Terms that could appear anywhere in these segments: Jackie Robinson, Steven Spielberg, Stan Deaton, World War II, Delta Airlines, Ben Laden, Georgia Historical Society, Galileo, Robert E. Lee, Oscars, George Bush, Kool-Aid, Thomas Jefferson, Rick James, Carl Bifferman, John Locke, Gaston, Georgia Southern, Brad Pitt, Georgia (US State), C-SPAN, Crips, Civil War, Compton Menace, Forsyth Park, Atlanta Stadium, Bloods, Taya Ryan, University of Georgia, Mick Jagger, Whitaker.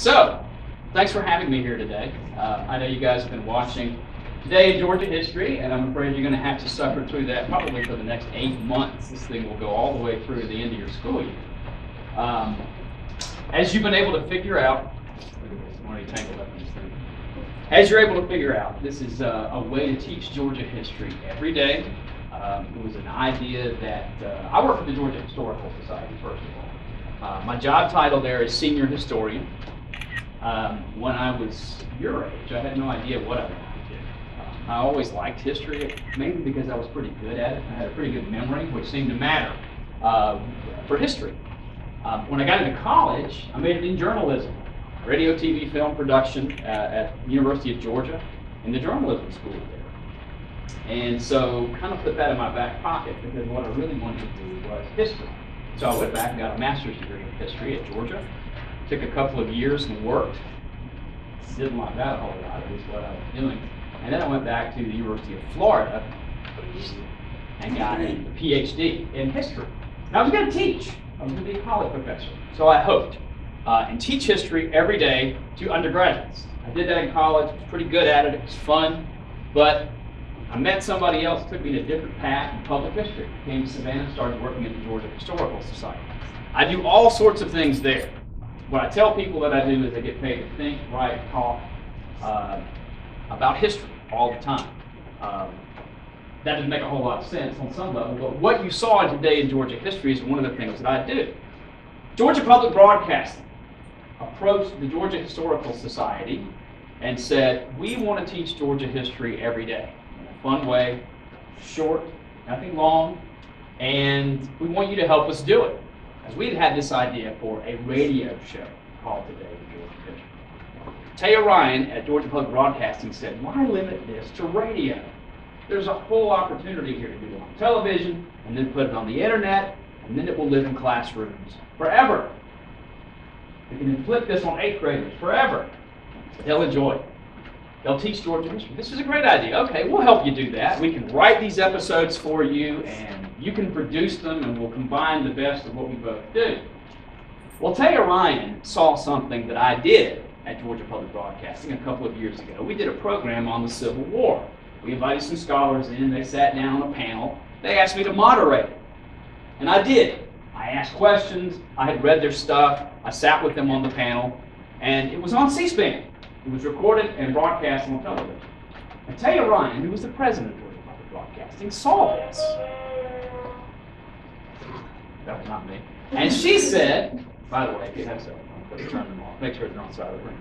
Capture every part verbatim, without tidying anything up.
So, thanks for having me here today. Uh, I know you guys have been watching Today in Georgia History, and I'm afraid you're going to have to suffer through that probably for the next eight months. This thing will go all the way through the end of your school year. Um, as you've been able to figure out, I'm already tangled up in this thing. As you're able to figure out, this is uh, a way to teach Georgia history every day. Um, it was an idea that, uh, I work for the Georgia Historical Society, first of all. Uh, my job title there is Senior Historian. Um, when I was your age, I had no idea what I was. I always liked history, mainly because I was pretty good at it. I had a pretty good memory, which seemed to matter uh, for history. Uh, when I got into college, I majored in journalism, radio, T V, film production uh, at University of Georgia in the journalism school there. And so kind of put that in my back pocket because what I really wanted to do was history. So I went back and got a master's degree in history at Georgia, took a couple of years and worked. Didn't like that a whole lot, it was what I was doing. And then I went back to the University of Florida and got a PhD in history. And I was going to teach. I was going to be a college professor. So I hoped uh, and teach history every day to undergraduates. I did that in college. I was pretty good at it. It was fun. But I met somebody else who took me in a different path in public history. I came to Savannah, started working at the Georgia Historical Society. I do all sorts of things there. What I tell people that I do is I get paid to think, write, talk, uh, about history all the time. Um, that doesn't make a whole lot of sense on some level, but what you saw today in Georgia history is one of the things that I do. Georgia Public Broadcasting approached the Georgia Historical Society and said, we want to teach Georgia history every day in a fun way, short, nothing long, and we want you to help us do it. Because we had had this idea for a radio show called Today in Georgia History. Taya Ryan at Georgia Public Broadcasting said, why limit this to radio? There's a whole opportunity here to do it on television, and then put it on the internet, and then it will live in classrooms forever. We can inflict this on eighth graders forever. They'll enjoy it. They'll teach Georgia history. This is a great idea. Okay, we'll help you do that. We can write these episodes for you, and you can produce them, and we'll combine the best of what we both do. Well, Taya Ryan saw something that I did at Georgia Public Broadcasting a couple of years ago. We did a program on the Civil War. We invited some scholars in, they sat down on a panel, they asked me to moderate it. And I did. I asked questions, I had read their stuff, I sat with them on the panel, and it was on C-SPAN. It was recorded and broadcast on television. And Taya Ryan, who was the president of Georgia Public Broadcasting, saw this. That was not me. And she said, by the way, if you have so, turn them off, make sure they're on the side of the room.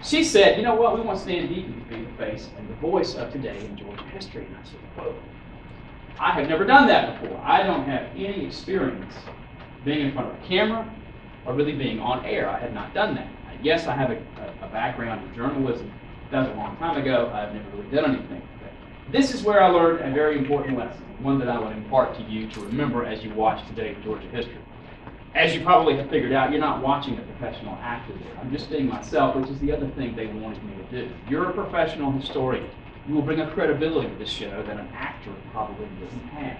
She said, you know what, we want Stan Deaton to be the face and the voice of today in Georgia history. And I said, whoa, I have never done that before. I don't have any experience being in front of a camera or really being on air. I have not done that. Yes, I have a, a, a background in journalism. That was a long time ago. I've never really done anything like that. This is where I learned a very important lesson, one that I would impart to you to remember as you watch Today in Georgia History. As you probably have figured out, you're not watching a professional actor there. I'm just being myself, which is the other thing they wanted me to do. You're a professional historian. You will bring a credibility to the show that an actor probably doesn't have.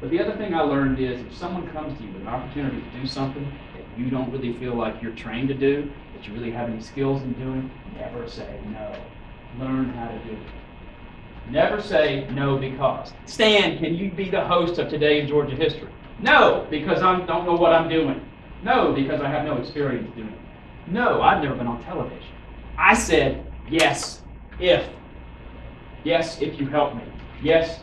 But the other thing I learned is if someone comes to you with an opportunity to do something that you don't really feel like you're trained to do, that you really have any skills in doing, never say no. Learn how to do it. Never say no because. Stan, can you be the host of Today in Georgia History? No, because I don't know what I'm doing. No, because I have no experience doing it. No, I've never been on television. I said, yes, if. Yes, if you help me. Yes,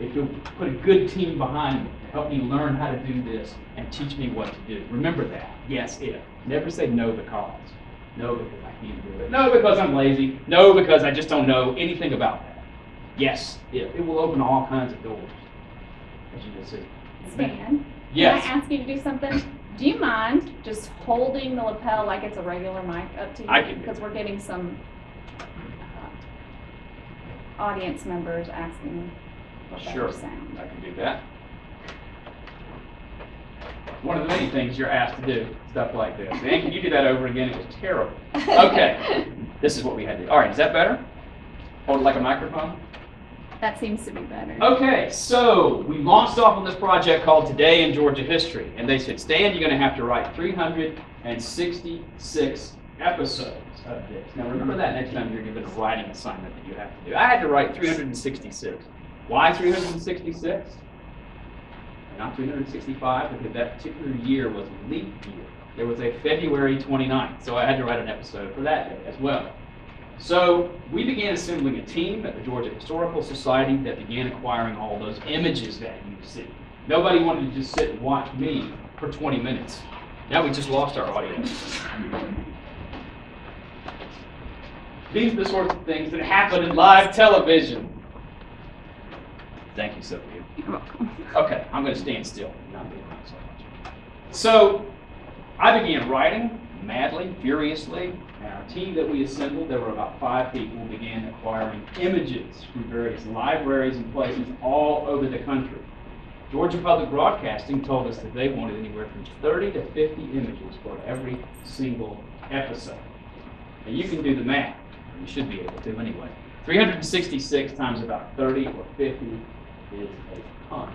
if you'll put a good team behind me to help me learn how to do this and teach me what to do. Remember that. Yes, if. Never say no because. No, because I can't do it. No, because I'm lazy. No, because I just don't know anything about that. Yes, if. It will open all kinds of doors, as you can see. Stan, yes. Can I ask you to do something? Do you mind just holding the lapel like it's a regular mic up to you? I can. Because we're getting some uh, audience members asking what sure. that sound. I can do that. One of the many things you're asked to do, stuff like this. Man, can you do that over again? It was terrible. Okay. This is what we had to do. All right, is that better? Hold it like a microphone? That seems to be better. Okay, so we launched off on this project called Today in Georgia History, and they said, Stan, you're going to have to write three hundred sixty-six episodes of this. Now remember that next time you're given a writing assignment that you have to do. I had to write three hundred sixty-six. Why three hundred sixty-six? Not three hundred sixty-five, because that particular year was leap year. There was a February twenty-ninth, so I had to write an episode for that day as well. So we began assembling a team at the Georgia Historical Society that began acquiring all those images that you see. Nobody wanted to just sit and watch me for twenty minutes. Now we just lost our audience. These are the sorts of things that happen in live television. Thank you, Sylvia. You're welcome. Okay, I'm going to stand still. Not be around so much. So I began writing madly, furiously, and our team that we assembled, there were about five people, began acquiring images from various libraries and places all over the country. Georgia Public Broadcasting told us that they wanted anywhere from thirty to fifty images for every single episode. Now you can do the math. You should be able to anyway. three hundred sixty-six times about thirty or fifty is a ton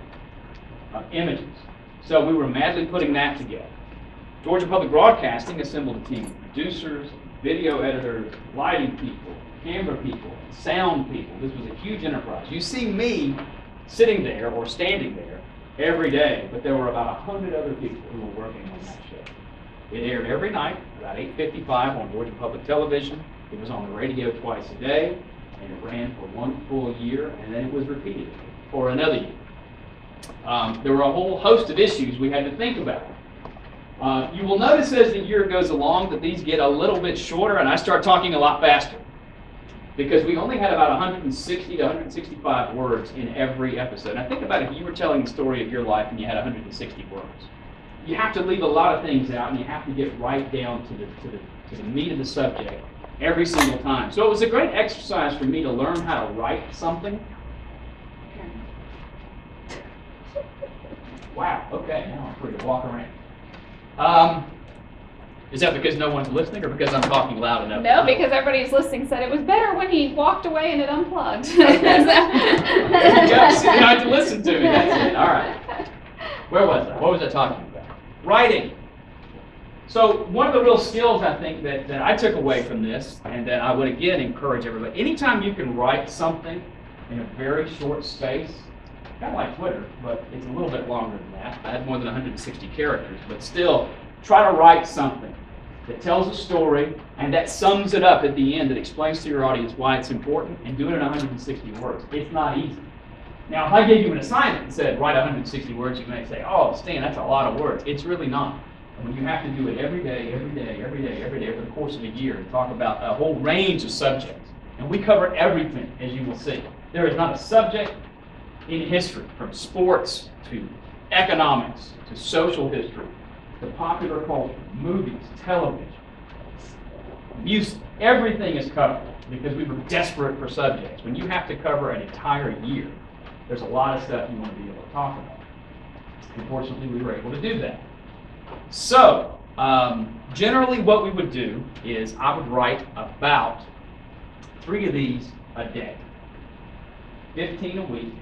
of images. So we were madly putting that together. Georgia Public Broadcasting assembled a team of producers, video editors, lighting people, camera people, sound people. This was a huge enterprise. You see me sitting there or standing there every day, but there were about one hundred other people who were working on that show. It aired every night, about eight fifty-five on Georgia Public Television. It was on the radio twice a day, and it ran for one full year, and then it was repeated for another year. Um, there were a whole host of issues we had to think about. Uh, you will notice as the year goes along that these get a little bit shorter, and I start talking a lot faster, because we only had about one hundred sixty to one hundred sixty-five words in every episode. Now think about if you were telling the story of your life and you had one hundred sixty words. You have to leave a lot of things out, and you have to get right down to the, to the, to the meat of the subject every single time. So it was a great exercise for me to learn how to write something. Wow, okay, now I'm free to walk around. Um, is that because no one's listening or because I'm talking loud enough? No, because everybody's listening said it was better when he walked away and it unplugged. Okay. So you had to listen to me, that's it. All right. Where was I? What was I talking about? Writing. So one of the real skills I think that, that I took away from this, and that I would again encourage everybody, anytime you can write something in a very short space, kind of like Twitter, but it's a little bit longer than that. I had more than one hundred sixty characters, but still, try to write something that tells a story and that sums it up at the end, that explains to your audience why it's important, and do it in one hundred sixty words. It's not easy. Now, if I gave you an assignment and said, write one hundred sixty words, you may say, oh, Stan, that's a lot of words. It's really not. When you have to do it every day, every day, every day, every day over the course of a year and talk about a whole range of subjects. And we cover everything, as you will see. There is not a subject in history, from sports to economics to social history to popular culture, movies, television, music. Everything is covered because we were desperate for subjects. When you have to cover an entire year, there's a lot of stuff you want to be able to talk about. Unfortunately, we were able to do that. So, um, generally what we would do is I would write about three of these a day, fifteen a week,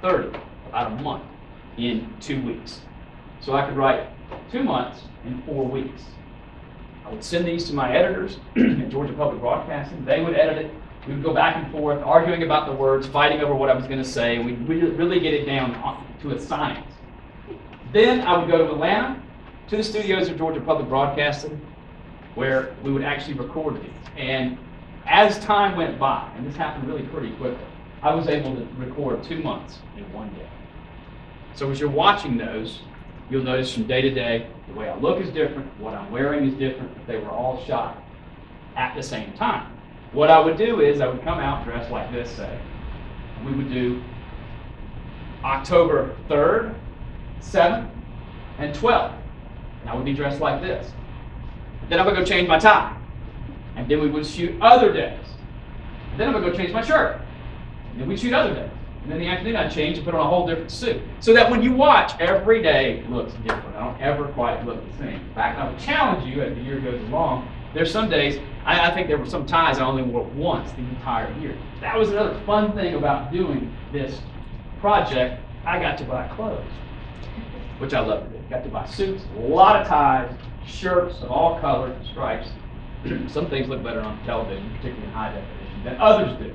thirty, about a month, in two weeks. So I could write two months in four weeks. I would send these to my editors at Georgia Public Broadcasting. They would edit it. We would go back and forth, arguing about the words, fighting over what I was going to say, and we'd really get it down to a science. Then I would go to Atlanta, to the studios of Georgia Public Broadcasting, where we would actually record these. And as time went by, and this happened really pretty quickly, I was able to record two months in one day. So as you're watching those, you'll notice from day to day, the way I look is different, what I'm wearing is different, but they were all shot at the same time. What I would do is I would come out dressed like this, say, and we would do October third, seventh, and twelfth. I would be dressed like this. Then I would go change my tie. And then we would shoot other days. And then I would go change my shirt. And then we'd shoot other days. And then in the afternoon I'd change and put on a whole different suit. So that when you watch, every day looks different. I don't ever quite look the same. In fact, I would challenge you as the year goes along. There's some days, I, I think there were some ties I only wore once the entire year. That was another fun thing about doing this project. I got to buy clothes, which I loved. Got to buy suits, a lot of ties, shirts of all colors and stripes, Some things look better on television, particularly in high definition, than others do.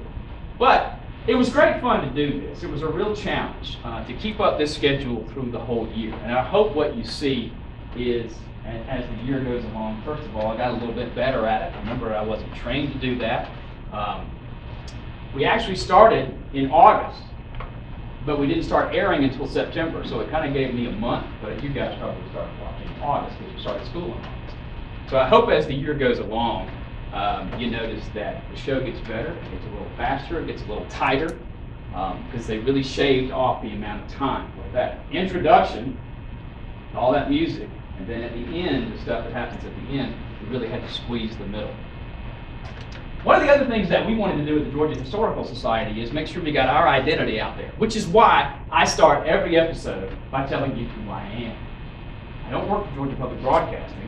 But it was great fun to do this. It was a real challenge uh, to keep up this schedule through the whole year. And I hope what you see is, as the year goes along, first of all, I got a little bit better at it. I remember, I wasn't trained to do that. Um, we actually started in August, but we didn't start airing until September. So it kind of gave me a month, but you guys probably started watching in August because you started school in August. So I hope as the year goes along, Um, you notice that the show gets better, it gets a little faster, it gets a little tighter, because um, they really shaved off the amount of time. With that introduction, all that music, and then at the end, the stuff that happens at the end, we really had to squeeze the middle. One of the other things that we wanted to do with the Georgia Historical Society is make sure we got our identity out there, which is why I start every episode by telling you who I am. I don't work for Georgia Public Broadcasting.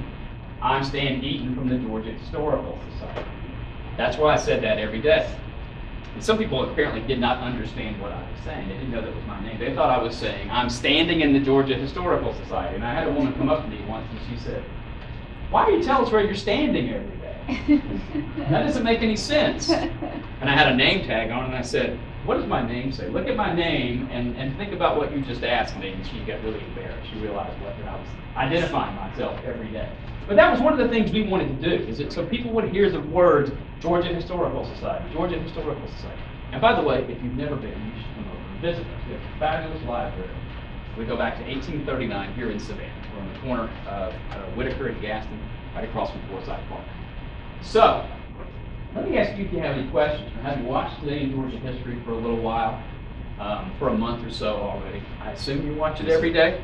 I'm Stan Deaton from the Georgia Historical Society. That's why I said that every day. And some people apparently did not understand what I was saying. They didn't know that was my name. They thought I was saying, I'm standing in the Georgia Historical Society. And I had a woman come up to me once and she said, why do you tell us where you're standing every day? That doesn't make any sense. And I had a name tag on and I said, what does my name say? Look at my name and, and think about what you just asked me. And she got really embarrassed. She realized what I was identifying myself every day. But that was one of the things we wanted to do, is it so people would hear the words Georgia Historical Society, Georgia Historical Society. And by the way, if you've never been, you should come over and visit us. We have a fabulous library. We go back to eighteen thirty-nine here in Savannah. We're on the corner of uh, Whitaker and Gaston, right across from Forsyth Park. So, let me ask you if you have any questions. I haven't watched Today in Georgia History for a little while, um, for a month or so already. I assume you watch it every day?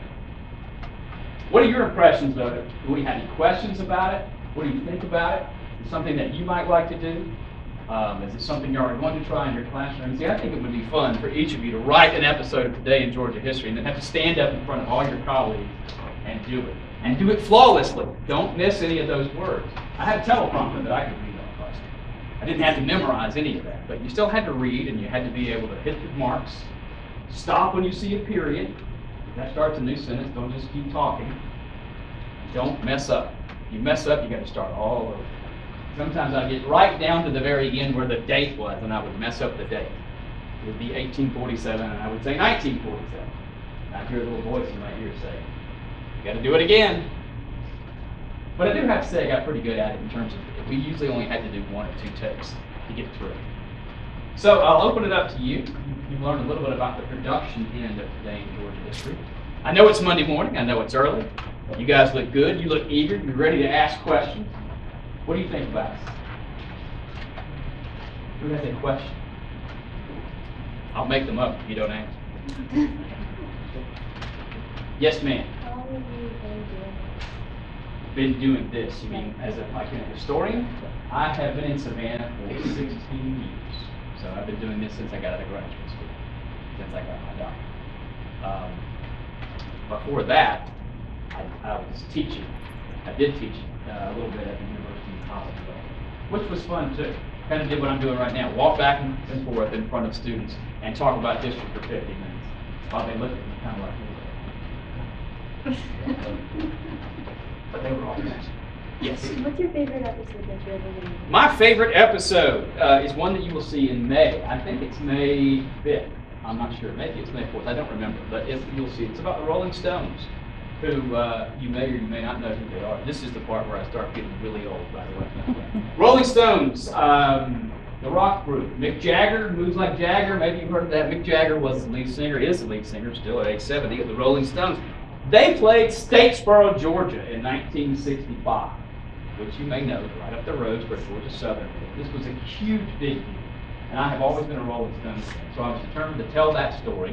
What are your impressions of it? Do we have any questions about it? What do you think about it? Is it something that you might like to do? Um, is it something you're going to try in your classroom? See, I think it would be fun for each of you to write an episode of Today in Georgia History and then have to stand up in front of all your colleagues and do it. And do it flawlessly. Don't miss any of those words. I had a teleprompter that I could read on class. I didn't have to memorize any of that, but you still had to read and you had to be able to hit the marks, stop when you see a period. If that starts a new sentence, don't just keep talking. Don't mess up. You mess up, you got to start all over. Sometimes I get right down to the very end where the date was, and I would mess up the date. It would be eighteen forty-seven, and I would say nineteen forty-seven. And I'd hear a little voice in my ear say, you got to do it again. But I do have to say I got pretty good at it in terms of, we usually only had to do one or two takes to get through. So I'll open it up to you. You've learned a little bit about the production end of Today in Georgia History. I know it's Monday morning. I know it's early. You guys look good. You look eager. You're ready to ask questions. What do you think about us? Who has a question? I'll make them up if you don't answer. Yes, ma'am. How long have you been doing this? Been doing this? You mean as a, like a historian? I have been in Savannah for sixteen years. So I've been doing this since I got out of graduate school, since I got my doctorate. Um, before that, I, I was teaching. I did teach uh, a little bit at the University of Colorado, which was fun too. Kind of did what I'm doing right now, walk back and forth in front of students and talk about history for fifty minutes while they look at me kind of like, but they were all fascinated. Yes. What's your favorite episode that you ever made? My favorite episode uh, is one that you will see in May. I think it's May fifth. I'm not sure. Maybe it's May fourth. I don't remember. But if you'll see, it's about the Rolling Stones, who uh, you may or you may not know who they are. This is the part where I start getting really old, by the way. Rolling Stones, um, the rock group. Mick Jagger, moves like Jagger. Maybe you've heard of that. Mick Jagger was the lead singer, is the lead singer still at age seventy of the Rolling Stones. They played Statesboro, Georgia in nineteen sixty-five. Which you may know, right up the road for Georgia Southern. This was a huge big deal, and I have always been a Rolling Stones fan, so I was determined to tell that story.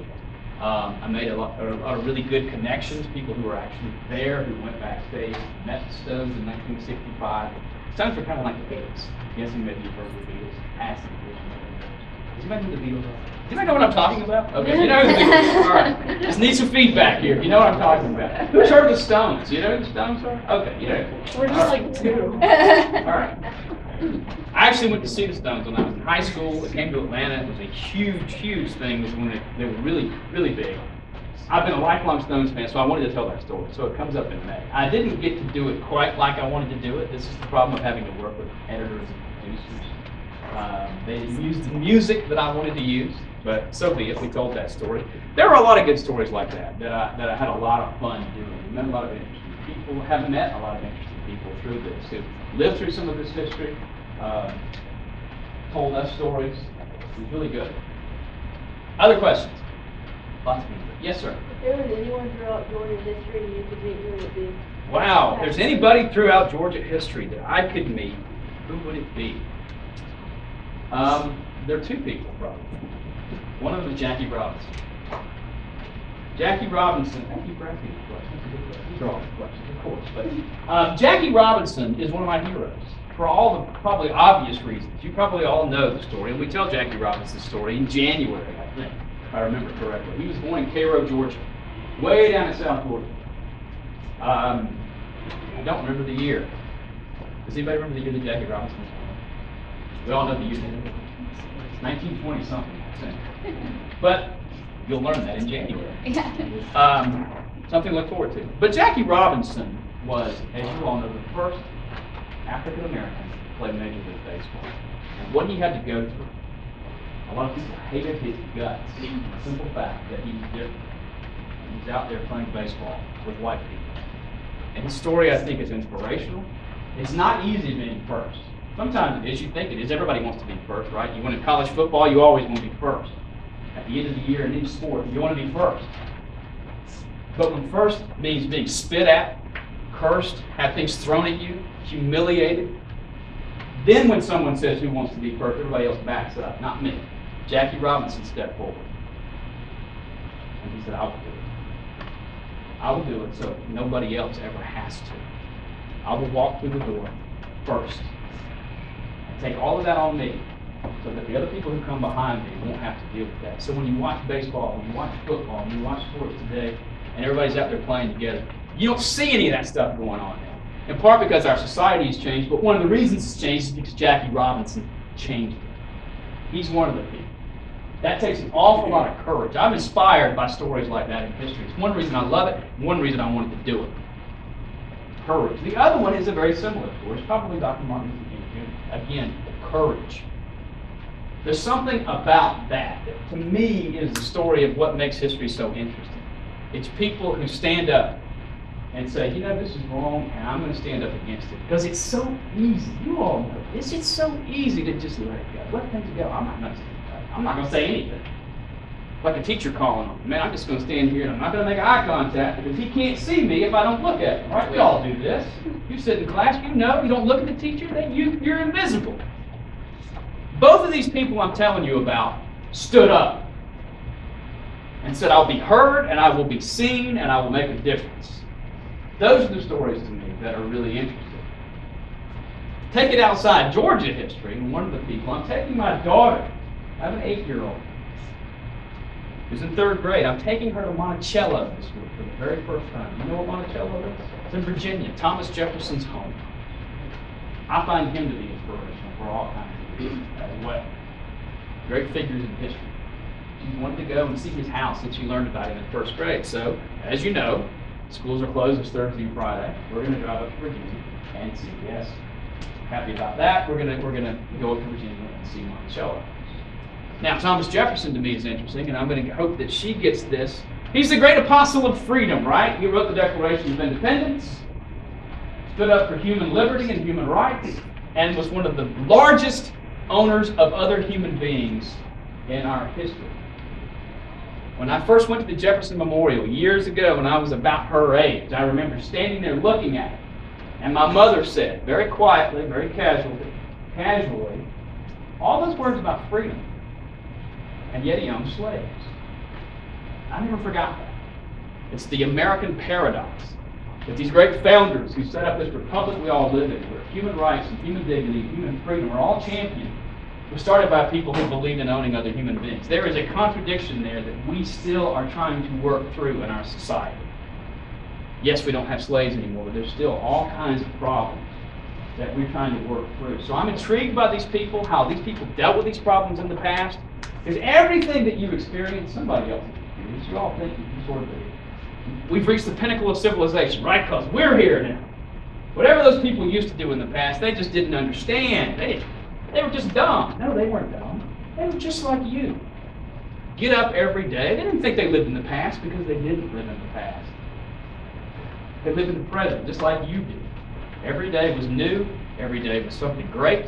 Um, I made a lot, a lot of really good connections, people who were actually there, who went backstage, met the Stones in nineteen sixty-five. Stones were kind of like the Beatles. Yes, you may be heard of the Beatles. Ask the Beatles. Do you know the Beatles? Do you know what I'm talking about? Okay, you know the Beatles. All right, just need some feedback here. You know what I'm talking about. Who's heard of the Stones? You know who the Stones are? Okay, you know. We're just like two. All right. I actually went to see the Stones when I was in high school. I came to Atlanta. It was a huge, huge thing. It was when they, they were really, really big. I've been a lifelong Stones fan, so I wanted to tell that story. So it comes up in May. I didn't get to do it quite like I wanted to do it. This is the problem of having to work with editors and producers. Um, they used the music that I wanted to use, but so be it. We told that story. There were a lot of good stories like that that I, that I had a lot of fun doing. We met a lot of interesting people. Have met a lot of interesting people through this who lived through some of this history, uh, told us stories. It was really good. Other questions? Lots of people. Yes, sir. If there was anyone throughout Georgia history you could meet, who would it be? Wow, if there's anybody throughout Georgia history that I could meet, who would it be? Um, there are two people, probably. One of them is Jackie Robinson. Jackie Robinson, I keep asking the question. These are all the questions, of course. But um, Jackie Robinson is one of my heroes for all the probably obvious reasons. You probably all know the story, and we tell Jackie Robinson's story in January, I think, if I remember correctly. He was born in Cairo, Georgia, way down in South Georgia. Um, I don't remember the year. Does anybody remember the year that Jackie Robinson was born? We all know the year. nineteen twenty something, I think. But you'll learn that in January. Um, something to look forward to. But Jackie Robinson was, as you all know, the first African American to play Major League Baseball. And what he had to go through. A lot of people hated his guts. The simple fact that he was different. He was out there playing baseball with white people. And his story, I think, is inspirational. It's not easy being first. Sometimes it is. You think it is. Everybody wants to be first, right? You went in college football, you always want to be first. At the end of the year in each sport, you want to be first. But when first means being spit at, cursed, have things thrown at you, humiliated, then when someone says who wants to be first, everybody else backs up. Not me. Jackie Robinson stepped forward. And he said, I will do it. I will do it so nobody else ever has to. I will walk through the door first. And take all of that on me so that the other people who come behind me won't have to deal with that. So when you watch baseball, when you watch football, when you watch sports today, and everybody's out there playing together, you don't see any of that stuff going on now. In part because our society has changed, but one of the reasons it's changed is because Jackie Robinson changed it. He's one of the people. That takes an awful lot of courage. I'm inspired by stories like that in history. It's one reason I love it, one reason I wanted to do it. Courage. The other one is a very similar story. It's probably Doctor Martin Luther King Junior Again, the courage. There's something about that that, to me, is the story of what makes history so interesting. It's people who stand up and say, you know, this is wrong, and I'm going to stand up against it. Because it's so easy. You all know this. It's so easy to just let it go. Let things go. I'm not going to I'm not going to say anything. Like a teacher calling on me. Man, I'm just going to stand here, and I'm not going to make eye contact, because he can't see me if I don't look at him. Right? We all do this. You sit in class, you know, you don't look at the teacher, then you, you're invisible. Both of these people I'm telling you about stood up and said, I'll be heard, and I will be seen, and I will make a difference. Those are the stories to me that are really interesting. Take it outside Georgia history, and one of the people, I'm taking my daughter, I have an eight-year-old who's in third grade. I'm taking her to Monticello this week for the very first time. You know what Monticello is? It's in Virginia, Thomas Jefferson's home. I find him to be inspirational for all kinds of people as well. Great figures in history. She wanted to go and see his house since she learned about him in first grade. So, as you know, schools are closed this Thursday and Friday. We're going to drive up to Virginia and see. Yes, happy about that. We're going to we're going to go up to Virginia and see Monticello. Now, Thomas Jefferson to me is interesting, and I'm going to hope that she gets this. He's the great apostle of freedom, right? He wrote the Declaration of Independence, stood up for human liberty and human rights, and was one of the largest owners of other human beings in our history. When I first went to the Jefferson Memorial years ago when I was about her age, I remember standing there looking at it. And my mother said, very quietly, very casually, casually, all those words about freedom. And yet he owned slaves. I never forgot that. It's the American paradox that these great founders who set up this republic we all live in, where human rights and human dignity and human freedom are all championed, was started by people who believed in owning other human beings. There is a contradiction there that we still are trying to work through in our society. Yes, we don't have slaves anymore, but there's still all kinds of problems that we're trying to work through. So I'm intrigued by these people, how these people dealt with these problems in the past, because everything that you experience, somebody else has experienced. At least you all think you can sort of do. We've reached the pinnacle of civilization, right? Because we're here now. Whatever those people used to do in the past, they just didn't understand. They, they were just dumb. No, they weren't dumb. They were just like you. Get up every day. They didn't think they lived in the past because they didn't live in the past. They live in the present, just like you do. Every day was new. Every day was something great.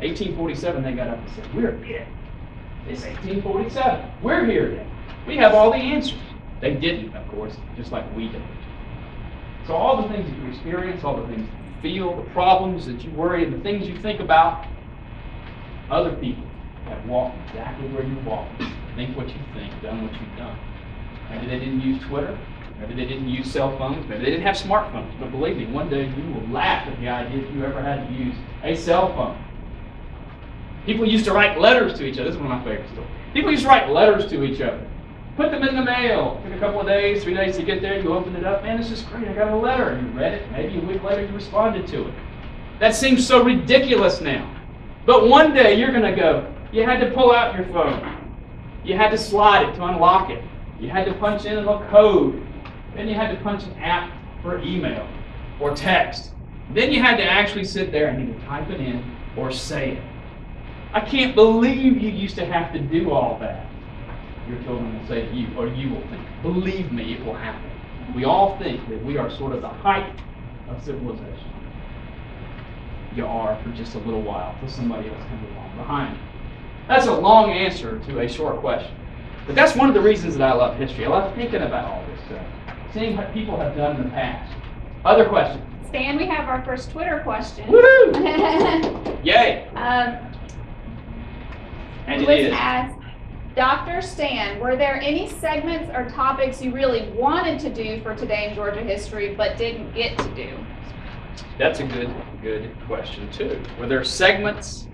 eighteen forty-seven, they got up and said, we're here. It's eighteen forty-seven. We're here now. We have all the answers. They didn't, of course, just like we did. So all the things that you experience, all the things that you feel, the problems that you worry, and the things you think about, other people have walked exactly where you walked. Think what you think, done what you've done. Maybe they didn't use Twitter. Maybe they didn't use cell phones. Maybe they didn't have smartphones. But believe me, one day you will laugh at the idea that you ever had to use a cell phone. People used to write letters to each other. This is one of my favorite stories. People used to write letters to each other. Put them in the mail. Took a couple of days, three days to get there. You opened it up. Man, this is great. I got a letter. You read it. Maybe a week later you responded to it. That seems so ridiculous now. But one day you're going to go, you had to pull out your phone. You had to slide it to unlock it. You had to punch in a little code. Then you had to punch an app for email or text. Then you had to actually sit there and either type it in or say it. I can't believe you used to have to do all that. Your children will say to you, or you will think, believe me, it will happen. We all think that we are sort of the height of civilization. You are for just a little while, until somebody else comes along behind you. That's a long answer to a short question. But that's one of the reasons that I love history. I love thinking about all this stuff, seeing what people have done in the past. Other questions? Stan, we have our first Twitter question. Woohoo! Yay! Um, and it is. Asked, Doctor Stan, were there any segments or topics you really wanted to do for Today in Georgia History but didn't get to do? That's a good, good question, too. Were there segments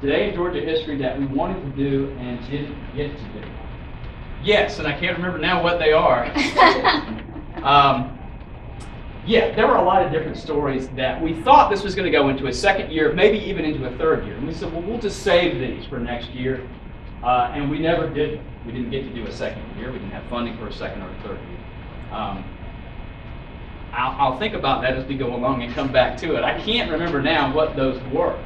Today in Georgia History that we wanted to do and didn't get to do? Yes, and I can't remember now what they are. um, yeah, there were a lot of different stories that we thought this was going to go into a second year, maybe even into a third year. And we said, well, we'll just save these for next year. Uh, and we never did. We didn't get to do a second year. We didn't have funding for a second or a third year. Um, I'll, I'll think about that as we go along and come back to it. I can't remember now what those were.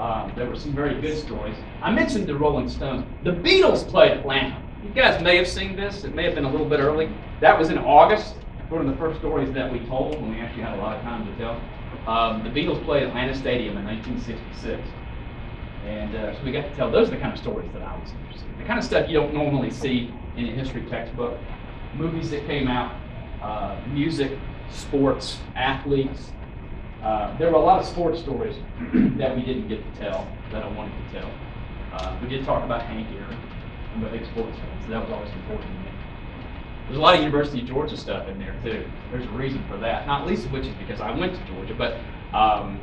Um, there were some very good stories. I mentioned the Rolling Stones. The Beatles played Atlanta. You guys may have seen this. It may have been a little bit early. That was in August. One of the first stories that we told when we actually had a lot of time to tell. Um, the Beatles played Atlanta Stadium in nineteen sixty-six. And uh, so we got to tell, those are the kind of stories that I was interested in. The kind of stuff you don't normally see in a history textbook. Movies that came out, uh, music, sports, athletes. Uh, there were a lot of sports stories that we didn't get to tell, that I wanted to tell. Uh, we did talk about Hank Aaron. I'm a big sports fan, so that was always important to me. There's a lot of University of Georgia stuff in there, too. There's a reason for that, not least of which is because I went to Georgia, but um,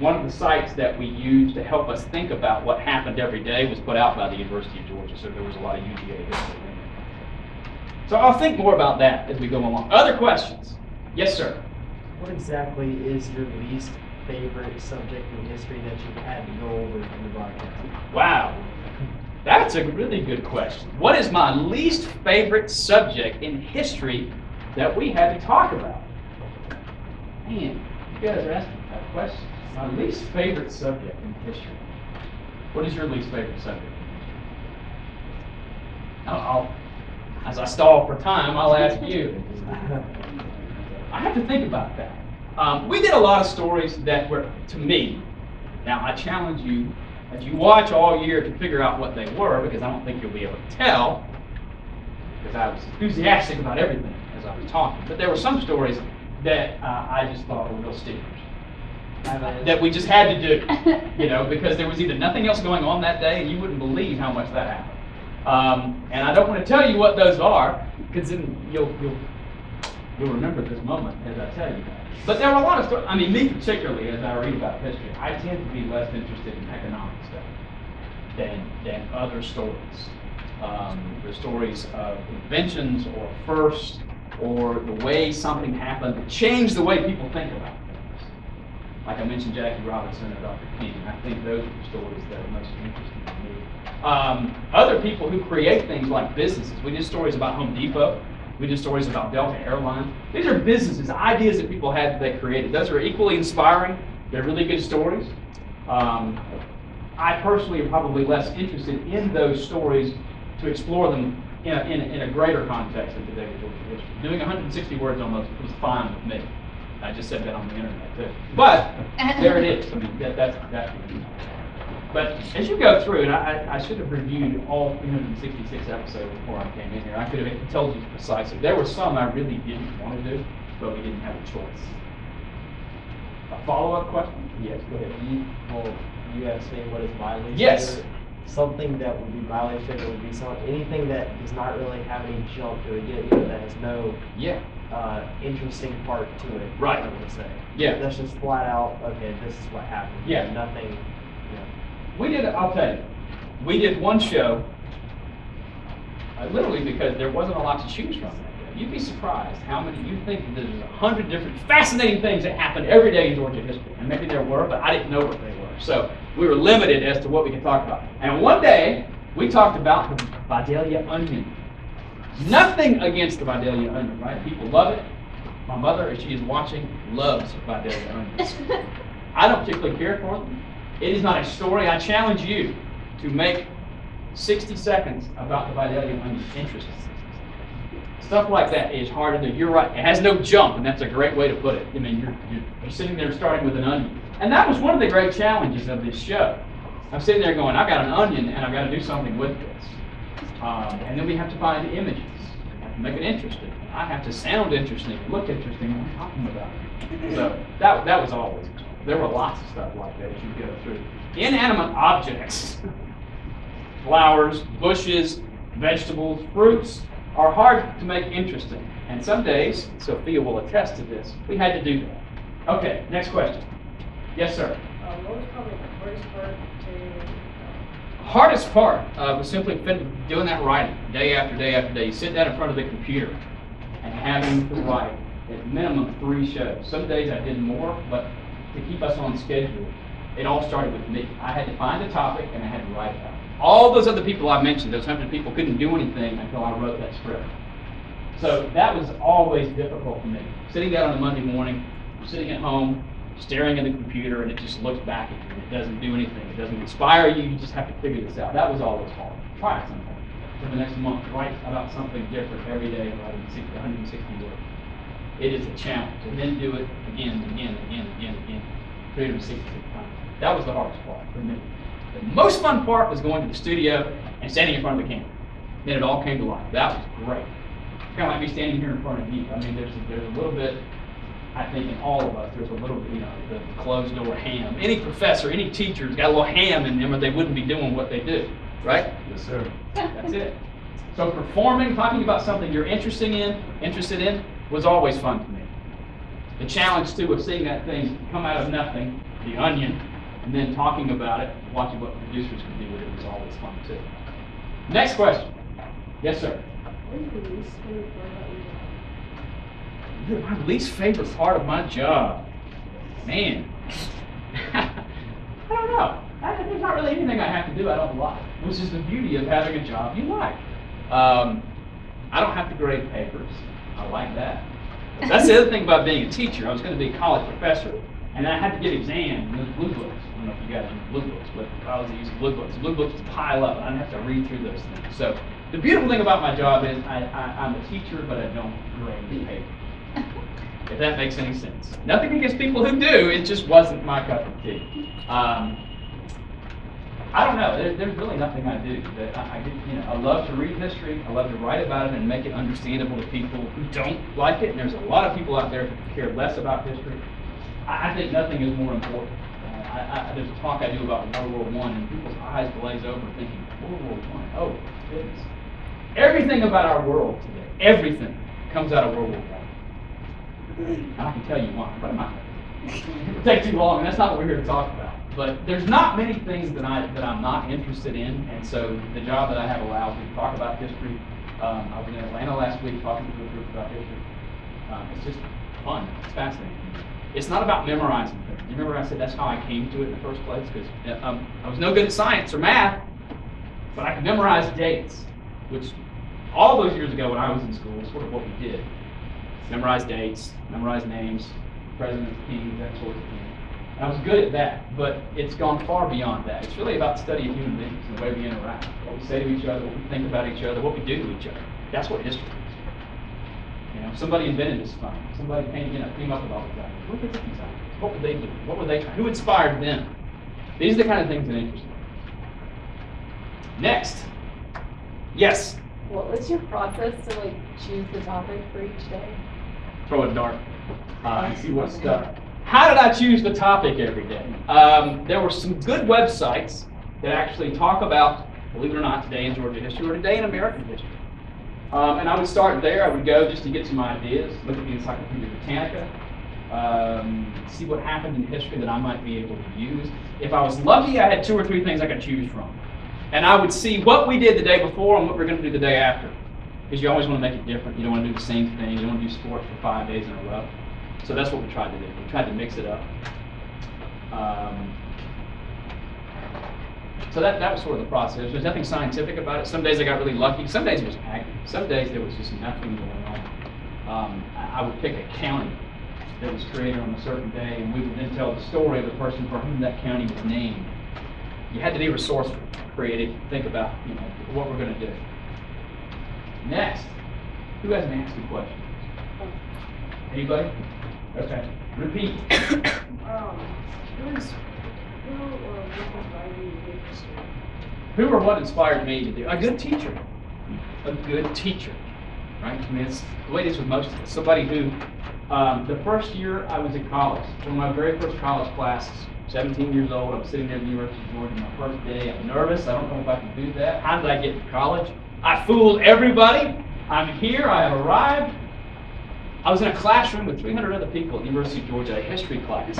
one of the sites that we used to help us think about what happened every day was put out by the University of Georgia, so there was a lot of U G A history in there. So I'll think more about that as we go along. Other questions? Yes, sir? What exactly is your least favorite subject in history that you've had to go over in the broadcast? Wow. That's a really good question. What is my least favorite subject in history that we had to talk about? Man, you guys are asking me that question. My least favorite subject in history. What is your least favorite subject in history? I'll, I'll, as I stall for time, I'll ask you. I have to think about that. Um, we did a lot of stories that were, to me, now I challenge you, as you watch all year, to figure out what they were, because I don't think you'll be able to tell, because I was enthusiastic about everything as I was talking. But there were some stories that uh, I just thought were real stinkers. That we just had to do, you know, because there was either nothing else going on that day, and you wouldn't believe how much that happened. Um, and I don't want to tell you what those are, because then you'll, you'll, you'll remember this moment as I tell you that. But there were a lot of stories, I mean, me particularly, as I read about history, I tend to be less interested in economic stuff than, than other stories. Um, the stories of inventions or firsts, or the way something happened that changed the way people think about things. Like I mentioned, Jackie Robinson and Doctor King. I think those are the stories that are most interesting to me. Um, other people who create things like businesses. We did stories about Home Depot. We did stories about Delta Airlines. These are businesses, ideas that people had that they created. Those are equally inspiring. They're really good stories. Um, I personally am probably less interested in those stories to explore them in a, in a, in a greater context of today's Georgia history. Doing one hundred sixty words almost was fine with me. I just said that on the internet too. But there it is. I mean, that, that's that's. But as you go through, and I, I should have reviewed all three hundred sixty-six episodes before I came in here. I could have told you precisely. There were some I really didn't want to do, but we didn't have a choice. A follow-up question? Yes, go ahead. You, well, you asked me what is my least yes. favorite. Something that would be my least favorite would be some, anything that does not really have any jump to it, you know, that has no yeah. uh, interesting part to it. Right. I would say. Yeah. That's just flat out, okay, this is what happened. Yeah. Nothing, you know. We did, I'll tell you, we did one show uh, literally because there wasn't a lot to choose from. You'd be surprised how many, you think that there's a hundred different fascinating things that happen every day in Georgia history. And maybe there were, but I didn't know what they were. So we were limited as to what we could talk about. And one day, we talked about the Vidalia onion. Nothing against the Vidalia onion, right? People love it. My mother, if she is watching, loves Vidalia onions. I don't particularly care for them. It is not a story. I challenge you to make sixty seconds about the Vidalia onion interesting. Stuff like that is hard to do. You're right. It has no jump, and that's a great way to put it. I mean, you're, you're sitting there starting with an onion. And that was one of the great challenges of this show. I'm sitting there going, I've got an onion, and I've got to do something with this. Um, and then we have to find images. I have to make it interesting. I have to sound interesting, look interesting when I'm talking about it. So that, that was always. There were lots of stuff like that as you go through. Inanimate objects, flowers, bushes, vegetables, fruits, are hard to make interesting. And some days, Sophia will attest to this, we had to do that. Okay, next question. Yes, sir? Uh, what was probably the hardest part to... Hardest part uh, was simply doing that writing, day after day after day. You sit down in front of the computer and having to write at minimum three shows. Some days I did more, but to keep us on schedule, it all started with me. I had to find a topic and I had to write about it. All those other people I mentioned, those hundred people, couldn't do anything until I wrote that script. So that was always difficult for me. Sitting down on a Monday morning, sitting at home, staring at the computer, and it just looks back at you, and it doesn't do anything. It doesn't inspire you. You just have to figure this out. That was always hard. Try it sometime. For the next month, write about something different every day, writing one hundred sixty words. It is a challenge. And then do it again, again, again, again, again, three hundred sixty times. That was the hardest part for me. The most fun part was going to the studio and standing in front of the camera. Then it all came to life. That was great. Kind of like me standing here in front of you. I mean, there's a, there's a little bit, I think, in all of us, there's a little bit, you know, the closed-door ham. Any professor, any teacher's got a little ham in them or they wouldn't be doing what they do, right? Yes, sir. That's it. So performing, talking about something you're interested in, interested in, was always fun to me. The challenge, too, of seeing that thing come out of nothing, the onion, and then talking about it, watching what producers could do with it was always fun too. Next question. Yes, sir? What is your least favorite part about your job? My least favorite part of my job? Man. I don't know. I, there's not really anything I have to do I don't like, which is the beauty of having a job you like. Um, I don't have to grade papers. I like that. That's the other thing about being a teacher. I was going to be a college professor, and I had to get exams and those blue books. I don't know if you guys use blue books, but I was using blue books. Blue books pile up, and I have to read through those things. So the beautiful thing about my job is I, I, I'm a teacher, but I don't grade papers. If that makes any sense. Nothing against people who do. It just wasn't my cup of tea. Um, I don't know. There, there's really nothing I do. That I, I, get, you know, I love to read history. I love to write about it and make it understandable to people who don't like it. And there's a lot of people out there who care less about history. I think nothing is more important. Uh, I, I, there's a talk I do about World War One, and people's eyes glaze over thinking, World War One, oh, goodness. Everything about our world today, everything, comes out of World War One. And I can tell you why, but it might take too long, and that's not what we're here to talk about. But there's not many things that, I, that I'm not interested in, and so the job that I have allows me to talk about history. Um, I was in Atlanta last week talking to a group about history. Um, it's just fun. It's fascinating. It's not about memorizing things. You remember I said that's how I came to it in the first place? Because um, I was no good at science or math, but I could memorize dates, which all those years ago when I was in school was sort of what we did. Memorize dates, memorize names, presidents, kings, that sort of thing. And I was good at that, but it's gone far beyond that. It's really about the study of human beings and the way we interact, what we say to each other, what we think about each other, what we do to each other. That's what history is. You know, somebody invented this phone. Somebody came, you know, came up with all these ideas. Look at these ideas. What would they do? What were they trying? Who inspired them? These are the kind of things that interest me. Next. Yes? What was your process to like choose the topic for each day? Throw a dart uh, and see what's stuck. How did I choose the topic every day? Um, there were some good websites that actually talk about, believe it or not, Today in Georgia History or Today in American History. Um, and I would start there. I would go just to get some ideas, look at the Encyclopedia Britannica, um, see what happened in history that I might be able to use. If I was lucky, I had two or three things I could choose from. And I would see what we did the day before and what we're going to do the day after. Because you always want to make it different. You don't want to do the same thing. You don't want to do sports for five days in a row. So that's what we tried to do. We tried to mix it up. Um, so that, that was sort of the process. There's nothing scientific about it. Some days I got really lucky. Some days it was packed. Some days there was just nothing going on. Um, I, I would pick a county that was created on a certain day, and we would then tell the story of the person for whom that county was named. You had to be resourceful, creative, think about, you know, what we're going to do. Next, who hasn't asked a question? Anybody? Okay. Repeat. um, who, is, who or what inspired you to do history? Who or what inspired me to do? A good teacher. A good teacher. Right? I mean, it's the way it is with most of us. Somebody who, um, the first year I was in college, one of my very first college classes, seventeen years old, I'm sitting there at the University of Georgia my first day. I'm nervous. I don't know if I can do that. How did I get to college? I fooled everybody. I'm here. I have arrived. I was in a classroom with three hundred other people at the University of Georgia, a history class.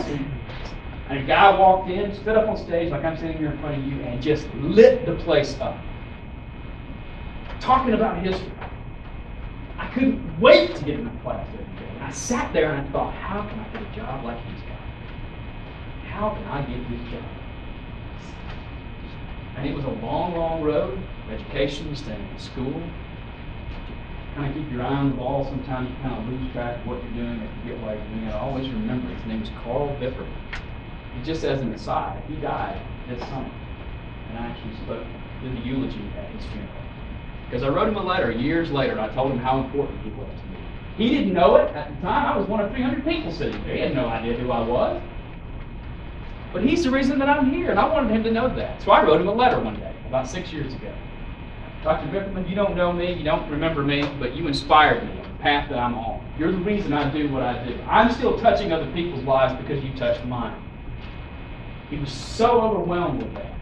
And a guy walked in, stood up on stage like I'm sitting here in front of you, and just lit the place up. Talking about history. I couldn't wait to get in the class every day. And I sat there and I thought, how can I get a job like these guys? How can I get this job? And it was a long, long road. Education, staying in school. Kind of keep your eye on the ball. Sometimes you kind of lose track of what you're doing and forget why you're doing it. I always remember his name was Carl Bifferman. And just as an aside, he died this summer. And I actually spoke, did the eulogy at his funeral. Because I wrote him a letter years later. I told him how important he was to me. He didn't know it at the time. I was one of three hundred people sitting there. He had no idea who I was. But he's the reason that I'm here, and I wanted him to know that. So I wrote him a letter one day, about six years ago. Doctor Bifferman, you don't know me, you don't remember me, but you inspired me on the path that I'm on. You're the reason I do what I do. I'm still touching other people's lives because you touched mine. He was so overwhelmed with that.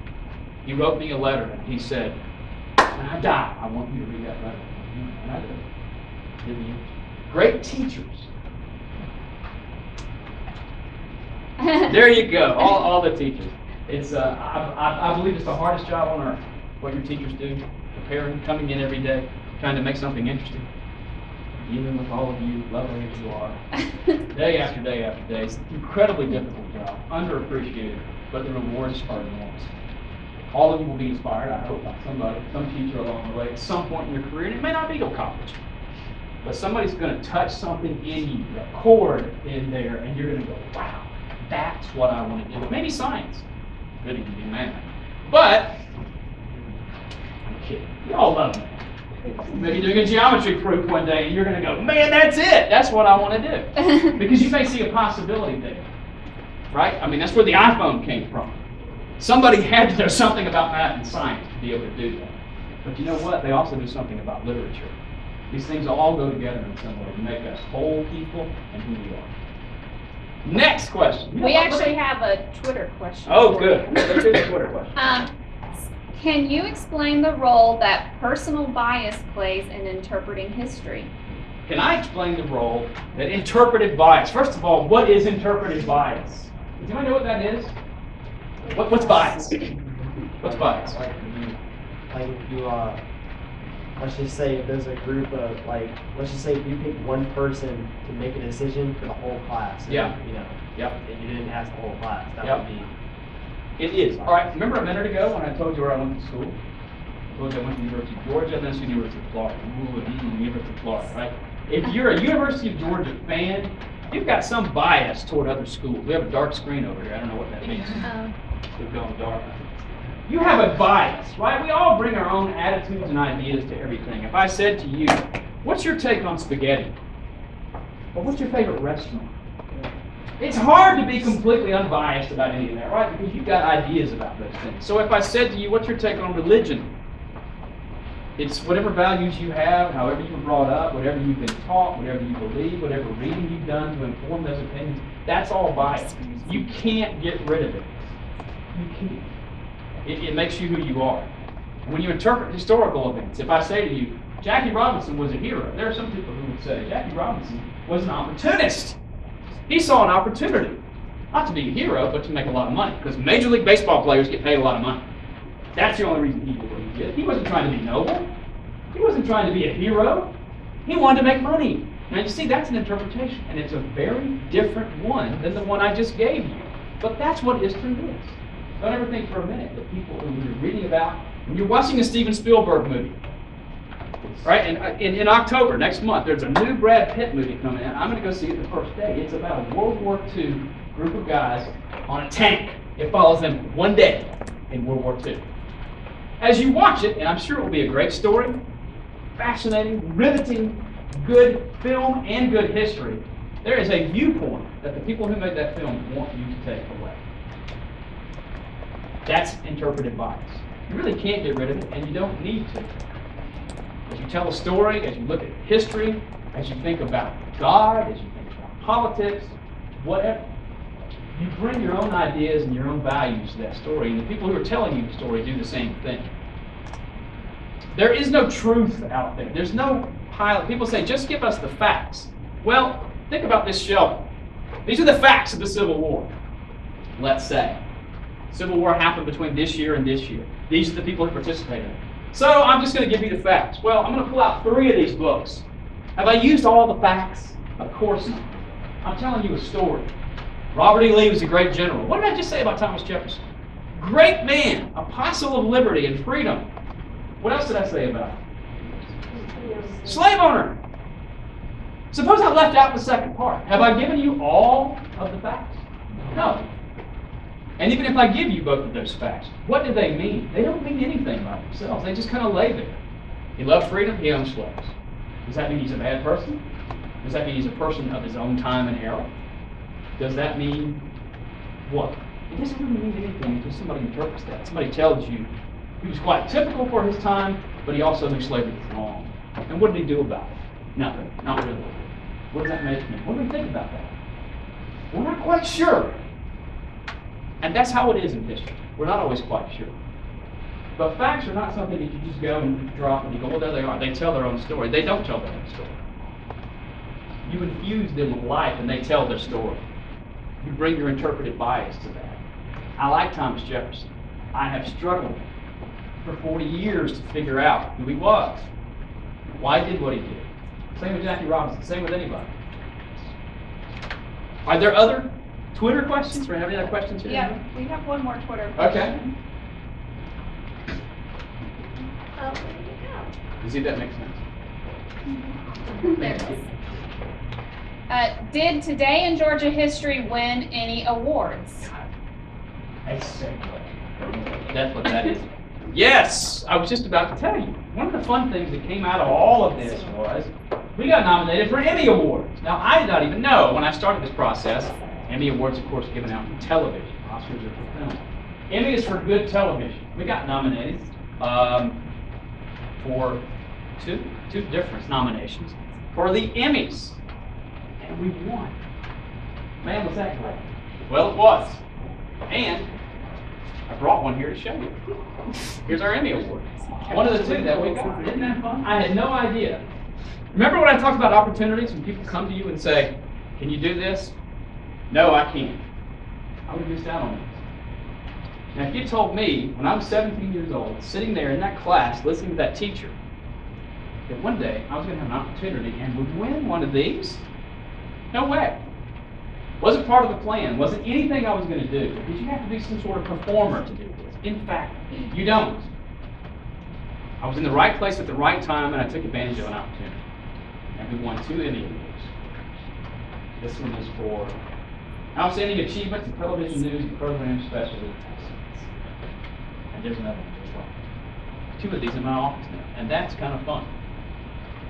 He wrote me a letter, and he said, when I die, I want you to read that letter. And I did. Great teachers. There you go, all, all the teachers. It's uh, I, I, I believe it's the hardest job on earth. What your teachers do, preparing, coming in every day, trying to make something interesting. Even with all of you, lovely as you are, day after day after day. It's an incredibly difficult job, underappreciated, but the rewards are enormous. All of you will be inspired, I hope, by somebody, some teacher along the way, at some point in your career, and it may not be till college. But somebody's going to touch something in you, a chord in there, and you're going to go, wow, that's what I want to do. Maybe science. Really can be math. But kidding. You all love me. Maybe doing a geometry proof one day and you're going to go, man, that's it. That's what I want to do. Because you may see a possibility there. Right? I mean, that's where the iPhone came from. Somebody had to know something about math and science to be able to do that. But you know what? They also do something about literature. These things all go together in some way to make us whole people and who we are. Next question. We actually have a Twitter question. Oh, good. Let's do the Twitter question. Um, Can you explain the role that personal bias plays in interpreting history? Can I explain the role that interpretive bias? First of all, what is interpretive bias? Does anyone know what that is? What, what's bias? What's bias? Like you, like you uh, let's just say there's a group of, like, let's just say you pick one person to make a decision for the whole class. Yeah. You know, yep. And you didn't ask the whole class. That yep. would be. It is. All right, remember a minute ago when I told you where I went to school? I told you I went to the University of Georgia and then to the University of Florida. Ooh, the University of Florida, right? If you're a University of Georgia fan, you've got some bias toward other schools. We have a dark screen over here. I don't know what that means. Um, We've gone dark. You have a bias, right? We all bring our own attitudes and ideas to everything. If I said to you, what's your take on spaghetti? Or what's your favorite restaurant? It's hard to be completely unbiased about any of that, right? Because you've got ideas about those things. So if I said to you, what's your take on religion? It's whatever values you have, however you were brought up, whatever you've been taught, whatever you believe, whatever reading you've done to inform those opinions, that's all bias. You can't get rid of it. You can't. It, it makes you who you are. When you interpret historical events, if I say to you, Jackie Robinson was a hero, there are some people who would say Jackie Robinson was an opportunist. He saw an opportunity, not to be a hero, but to make a lot of money, because Major League Baseball players get paid a lot of money. That's the only reason he did what he did. He wasn't trying to be noble. He wasn't trying to be a hero. He wanted to make money. Now you see, that's an interpretation, and it's a very different one than the one I just gave you. But that's what history is. Don't ever think for a minute that people who you're reading about, when you're watching a Steven Spielberg movie, right? And in, in October, next month, there's a new Brad Pitt movie coming out. I'm going to go see it the first day. It's about a World War Two group of guys on a tank. It follows them one day in World War Two. As you watch it, and I'm sure it will be a great story, fascinating, riveting, good film, and good history, there is a viewpoint that the people who made that film want you to take away. That's interpretive bias. You really can't get rid of it, and you don't need to. As you tell a story, as you look at history, as you think about God, as you think about politics, whatever, you bring your own ideas and your own values to that story, and the people who are telling you the story do the same thing. There is no truth out there. There's no pile. People say, just give us the facts. Well, think about this show. These are the facts of the Civil War, let's say. Civil War happened between this year and this year. These are the people who participated. So I'm just going to give you the facts. Well, I'm going to pull out three of these books. Have I used all the facts? Of course not. I'm telling you a story. Robert E. Lee was a great general. What did I just say about Thomas Jefferson? Great man, apostle of liberty and freedom. What else did I say about him? Slave owner. Suppose I left out the second part. Have I given you all of the facts? No. And even if I give you both of those facts, what do they mean? They don't mean anything by themselves. They just kind of lay there. He loved freedom, he owned slaves. Does that mean he's a bad person? Does that mean he's a person of his own time and era? Does that mean what? It doesn't really mean anything until somebody interprets that. Somebody tells you he was quite typical for his time, but he also knew slavery was wrong. And what did he do about it? Nothing. Not really. What does that make me? What do we think about that? We're not quite sure. And that's how it is in history. We're not always quite sure. But facts are not something that you just go and drop and you go, well, there they are. They tell their own story. They don't tell their own story. You infuse them with life and they tell their story. You bring your interpretive bias to that. I like Thomas Jefferson. I have struggled for forty years to figure out who he was, why he did what he did. Same with Jackie Robinson, same with anybody. Are there other Twitter questions? Do we have any other questions here? Yeah, we have one more Twitter question. Okay. Oh, there you go. You see, that makes sense. Mm-hmm. There it is. Uh, did Today in Georgia History win any awards? That's so good. That's what that is. Yes, I was just about to tell you. One of the fun things that came out of all of this was we got nominated for Emmy Awards. Now, I did not even know when I started this process. Emmy Awards, of course, given out for television. Oscars are for film. Emmy is for good television. We got nominated um, for two, two different nominations for the Emmys. And we won. Man, was that great. Well, it was. And I brought one here to show you. Here's our Emmy Award. One of the two that we got. Isn't that fun? I had no idea. Remember when I talked about opportunities, when people come to you and say, can you do this? No, I can't. I would miss out on this. Now, if you told me, when I'm seventeen years old, sitting there in that class, listening to that teacher, that one day I was going to have an opportunity and would win one of these? No way. Wasn't part of the plan. Wasn't anything I was going to do. Did you have to be some sort of performer to do this? In fact, you don't. I was in the right place at the right time, and I took advantage of an opportunity. And we won two Emmy Awards. This one is for Outstanding Achievements in Television News and Program Specialty. And there's another one as well. Two of these in my office now, and that's kind of fun.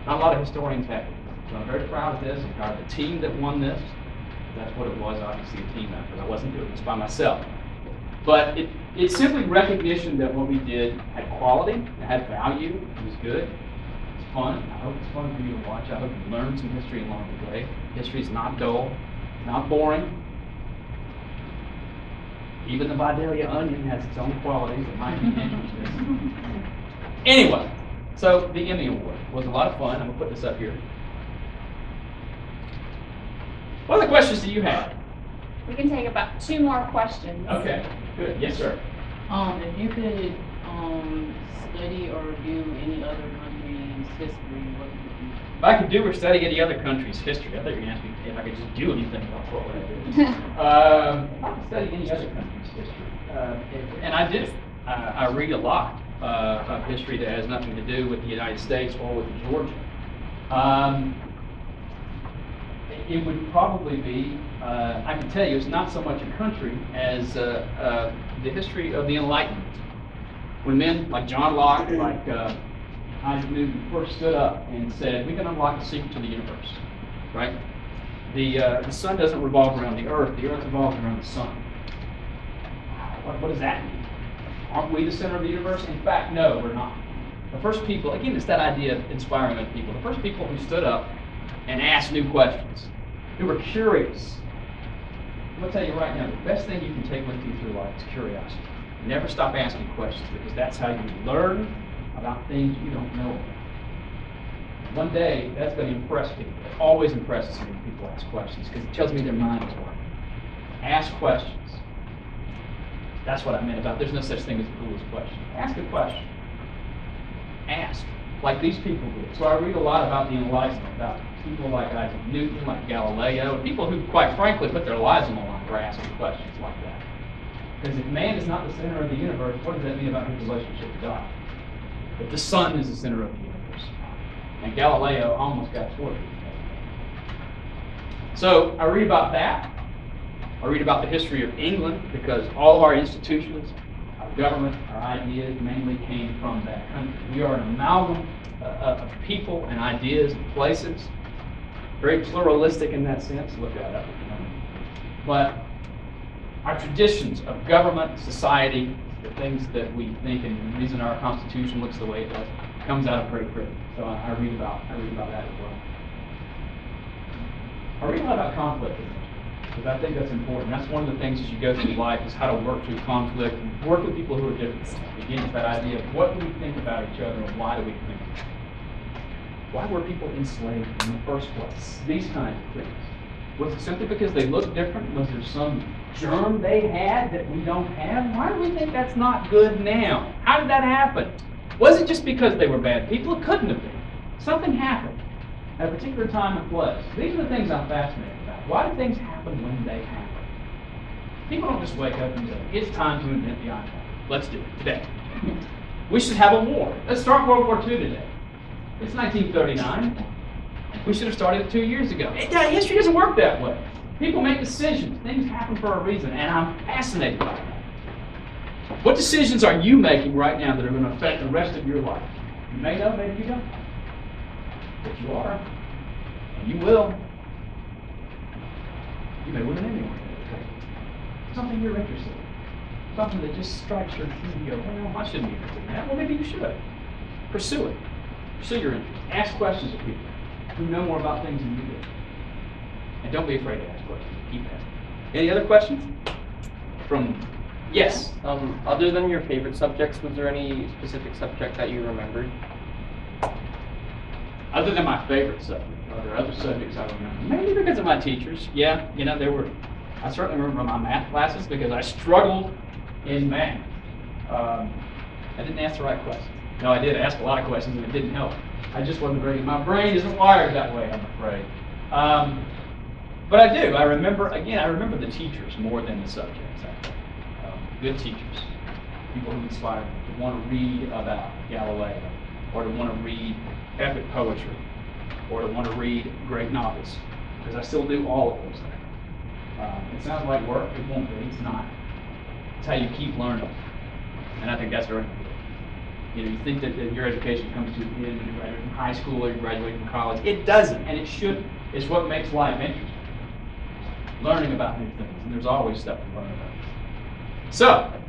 Not a lot of historians have it. So I'm very proud of this. I'm proud of the team that won this. That's what it was, obviously, a team effort. I wasn't doing this by myself. But it, it's simply recognition that what we did had quality, it had value, it was good, it's fun. I hope it's fun for you to watch. I hope you learn some history along the way. History's not dull, not boring. Even the Vidalia onion has its own qualities that might be interesting. Anyway, so the Emmy Award was a lot of fun. I'm gonna put this up here. What other questions do you have? We can take about two more questions. Okay, good. Yes, sir. Um, if you could um, study or review any other country's history, what would you do? If I could do or study any other country's history, I thought you were going to ask me if I could just do anything about what would I do. um, if I could study any other country's history, uh, if, and I do. Uh, I read a lot uh, of history that has nothing to do with the United States or with Georgia. Um, It would probably be, uh, I can tell you, it's not so much a country as uh, uh, the history of the Enlightenment. When men like John Locke, like uh, Isaac Newton, first stood up and said, we can unlock the secret to the universe, right? The, uh, the sun doesn't revolve around the earth, the earth revolves around the sun. What, what does that mean? Aren't we the center of the universe? In fact, no, we're not. The first people, again, it's that idea of inspiring other people. The first people who stood up and asked new questions, who were curious. I'm going to tell you right now, the best thing you can take with you through life is curiosity. Never stop asking questions, because that's how you learn about things you don't know about. One day, that's going to impress people. It always impresses me when people ask questions, because it tells me their mind is working. Ask questions. That's what I meant about there's no such thing as a foolish question. Ask a question. Ask, like these people did. So I read a lot about the Enlightenment, about people like Isaac Newton, like Galileo, people who, quite frankly, put their lives on the line for asking questions like that. Because if man is not the center of the universe, what does that mean about his relationship to God? But the sun is the center of the universe. And Galileo almost got thwarted. So I read about that. I read about the history of England, because all our institutions, our government, our ideas mainly came from that country. We are an amalgam uh, of people and ideas and places. Very pluralistic in that sense. Look that up. But our traditions of government, society, the things that we think and the reason our Constitution looks the way it does, comes out of Great Britain. So I, I read about I read about that as well. I read a lot about conflict, because I think that's important. That's one of the things as you go through life, is how to work through conflict and work with people who are different. Again, it's that idea of what do we think about each other and why do we think about each other? Why were people enslaved in the first place? These kinds of things. Was it simply because they looked different? Was there some germ they had that we don't have? Why do we think that's not good now? How did that happen? Was it just because they were bad people? It couldn't have been. Something happened at a particular time and place. These are the things I'm fascinated about. Why do things happen when they happen? People don't just wake up and say, it's time to invent the iPhone. Let's do it today. We should have a war. Let's start World War Two today. It's nineteen thirty-nine. We should have started it two years ago. It, uh, history doesn't work that way. People make decisions. Things happen for a reason, and I'm fascinated by that. What decisions are you making right now that are going to affect the rest of your life? You may know, maybe you don't. But you are, and you will. You may win an Emmy Award. Something you're interested in. Something that just strikes your key. You go, well, why shouldn't you do that? Well, maybe you should. Pursue it. Pursue your interest. Ask questions of people who know more about things than you do. And don't be afraid to ask questions. Keep asking. Any other questions? From, yes? Um, other than your favorite subjects, was there any specific subject that you remembered? Other than my favorite subject, are there other subjects I remember? Maybe because of my teachers. Yeah, you know, there were, I certainly remember my math classes because I struggled in math. Um, I didn't ask the right questions. No, I did ask a lot of questions and it didn't help. I just wasn't ready. My brain isn't wired that way, I'm afraid. Um, but I do. I remember, again, I remember the teachers more than the subjects, I think. Um, good teachers, people who inspired me to want to read about Galileo, or to want to read epic poetry, or to want to read great novels, because I still do all of those things. Um, it sounds like work, it won't be, it's not. It's how you keep learning. And I think that's very important. You know, you think that, that your education comes to the end when you graduate from high school or you graduate from college. It doesn't, and it shouldn't. It's what makes life interesting. Learning about new things, and there's always stuff to learn about. So,